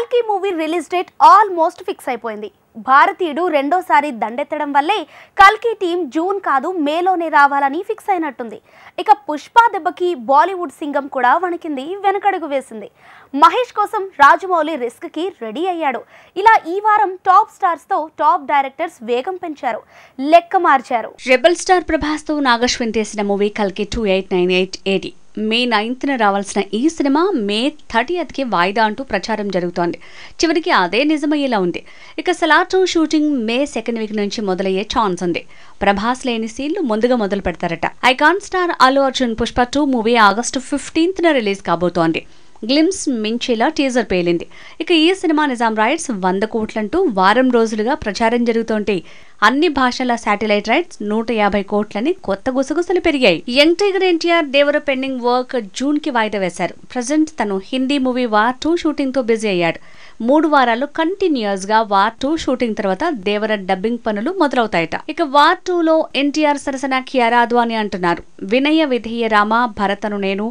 కల్కీ movie release date almost fix అయిపోయింది. భారతీయుడు రెండోసారి దండెత్తడం వల్లే కల్కీ టీం జూన్ కాదు మేలోనే రావాలని ఫిక్స్ అయినట్టుంది. ఇక పుష్ప దెబ్బకి బాలీవుడ్ సింగం కూడా వణికింది, వెనకడుగు వేసింది. మహేష్ కోసం రాజమౌళి రిస్క్కి రెడీ అయ్యాడు. ఇలా ఈ వారం టాప్ స్టార్స్తో టాప్ డైరెక్టర్స్ వేగం పెంచారు, లెక్క మార్చారు. రెబల్ స్టార్ ప్రభాస్తో నాగశ్విన్ తీసిన మూవీ కల్కీ 289880 May 9th రావాల్సిన ఈ సినిమా May 30th వాయిదా అంటూ ప్రచారం జరుగుతోంది. చివరికి అదే నిజమయ్యేలా ఉంది. ఇక సలార్టో షూటింగ్ May 2nd నుంచి మొదలయ్యే ఛాన్స్ ఉంది. ప్రభాస్ లేని సీన్లు ముందుగా మొదలు పెడతారట. Icon star Allu Arjun Pushpa 2 movie August 15th release కాబోతోంది. గ్లిమ్స్ మించేలా టీజర్ పేలింది. ఇక ఈ సినిమా నిజాం రైట్స్ 100 కోట్లంటూ వారం రోజులుగా ప్రచారం జరుగుతుంటే అన్ని భాషల శాటిలైట్ రైట్స్ 150 కోట్లని కొత్త గుసగుసలు పెరిగాయి. Young tiger NTR Devara pending work June వాయిదా వేశారు. ప్రజెంట్ తను హిందీ మూవీ War 2 షూటింగ్తో బిజీ అయ్యాడు. 3 వారాలు కంటిన్యూస్గా War 2 షూటింగ్ తర్వాత దేవర డబ్బింగ్ పనులు మొదలవుతాయట. ఇక War 2లో ఎన్టీఆర్ సరసన కియర్ ఆధ్వాని అంటున్నారు. విధేయ రామ, భరతను నేను,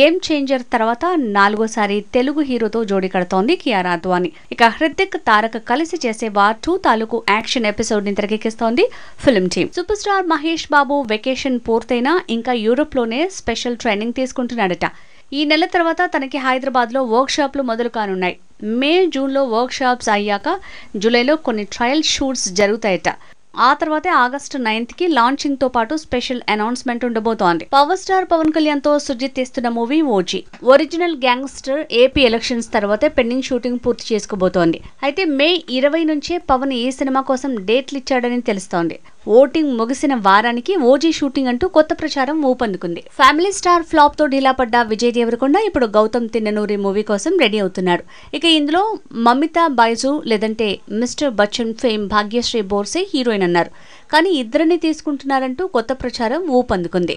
గేమ్ చేంజర్ తర్వాత 4వ సారి తెలుగు హీరోతో జోడి కడుతోంది కియర్ ఆధ్వాని. ఇక హృదిక్, తారక్ కలిసి చేసే War 2 తాలూకు యాక్షన్ ఎపిసోడ్ ని తెరకెక్కిస్తోంది film team. Super star Mahesh Babu vacation పూర్తయినా ఇంకా యూరోప్ లోనే స్పెషల్ ట్రైనింగ్ తీసుకుంటున్నాడట. ఈ నెల తర్వాత తనకి హైదరాబాద్లో వర్క్షాప్లు మొదలు కానున్నాయి. May, June వర్క్షాప్స్ అయ్యాక జూలైలో కొన్ని ట్రయల్ షూట్స్ జరుగుతాయట. ఆ తర్వాతే August 9th లాంచింగ్తో పాటు స్పెషల్ అనౌన్స్మెంట్ ఉండబోతోంది. పవర్ స్టార్ పవన్ కళ్యాణ్తో సుర్జిత్ తీస్తున్న movie OG original gangster AP elections తర్వాతే పెండింగ్ షూటింగ్ పూర్తి చేసుకోబోతోంది. అయితే May 20 నుంచే పవన్ ఈ సినిమా కోసం డేట్లు ఇచ్చాడని తెలుస్తోంది. ఓటింగ్ ముగిసిన వారానికి ఓజీ షూటింగ్ అంటూ కొత్త ప్రచారం ఊపందుకుంది. ఫ్యామిలీ స్టార్ ఫ్లాప్ తో ఢీలా పడ్డ విజయ్ దేవరకొండ ఇప్పుడు గౌతమ్ తిన్నెనూరి మూవీ కోసం రెడీ అవుతున్నాడు. ఇక ఇందులో మమితా బైజు లేదంటే mister Bachchan fame Bhagyashri Borse heroine అన్నారు. కానీ ఇద్దరిని తీసుకుంటున్నారంటూ కొత్త ప్రచారం ఊపందుకుంది.